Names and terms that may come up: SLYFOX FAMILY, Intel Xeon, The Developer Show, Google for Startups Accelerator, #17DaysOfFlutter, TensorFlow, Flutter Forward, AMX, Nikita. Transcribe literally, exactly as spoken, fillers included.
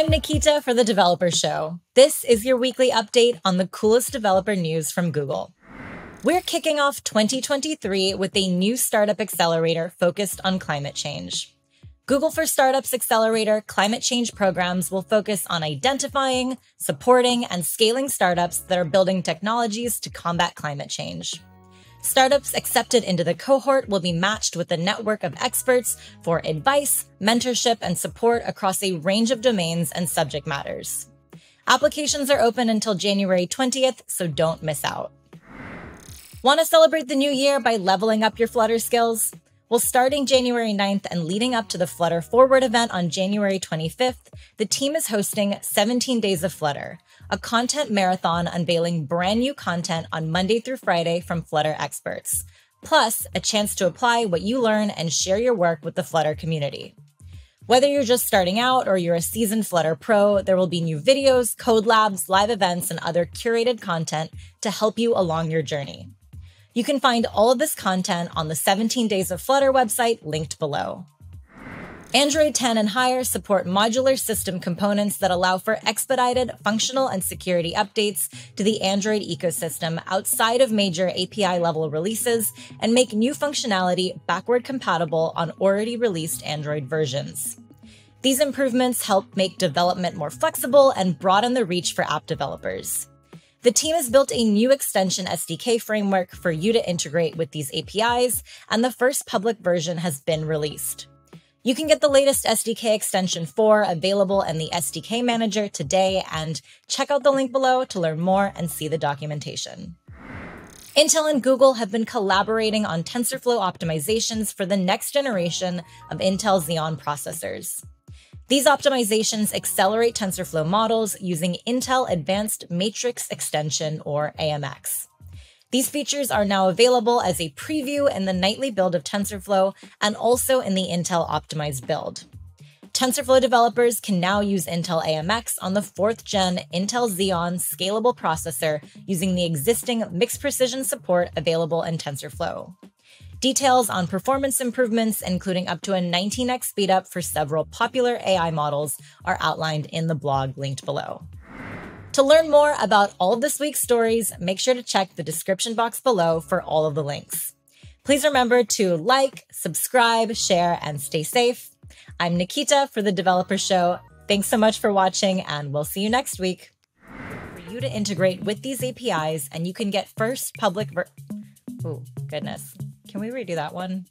I'm Nikita for The Developer Show. This is your weekly update on the coolest developer news from Google. We're kicking off twenty twenty-three with a new startup accelerator focused on climate change. Google for Startups Accelerator climate change programs will focus on identifying, supporting, and scaling startups that are building technologies to combat climate change. Startups accepted into the cohort will be matched with a network of experts for advice, mentorship, and support across a range of domains and subject matters. Applications are open until January twentieth, so don't miss out. Want to celebrate the new year by leveling up your Flutter skills? Well, starting January ninth and leading up to the Flutter Forward event on January twenty-fifth, the team is hosting seventeen Days of Flutter, a content marathon unveiling brand new content on Monday through Friday from Flutter experts, plus a chance to apply what you learn and share your work with the Flutter community. Whether you're just starting out or you're a seasoned Flutter pro, there will be new videos, code labs, live events, and other curated content to help you along your journey. You can find all of this content on the seventeen Days of Flutter website linked below. Android ten and higher support modular system components that allow for expedited functional and security updates to the Android ecosystem outside of major A P I-level releases and make new functionality backward compatible on already released Android versions. These improvements help make development more flexible and broaden the reach for app developers. The team has built a new extension S D K framework for you to integrate with these A P Is, and the first public version has been released. You can get the latest S D K extension four available in the S D K Manager today, and check out the link below to learn more and see the documentation. Intel and Google have been collaborating on TensorFlow optimizations for the next generation of Intel Xeon processors. These optimizations accelerate TensorFlow models using Intel Advanced Matrix Extension, or A M X. These features are now available as a preview in the nightly build of TensorFlow and also in the Intel optimized build. TensorFlow developers can now use Intel A M X on the fourth gen Intel Xeon scalable processor using the existing mixed precision support available in TensorFlow. Details on performance improvements, including up to a nineteen x speedup for several popular A I models, are outlined in the blog linked below. To learn more about all of this week's stories, make sure to check the description box below for all of the links. Please remember to like, subscribe, share, and stay safe. I'm Nikita for The Developer Show. Thanks so much for watching, and we'll see you next week. For you to integrate with these A P Is, and you can get first public ver- Oh, goodness. Can we redo that one?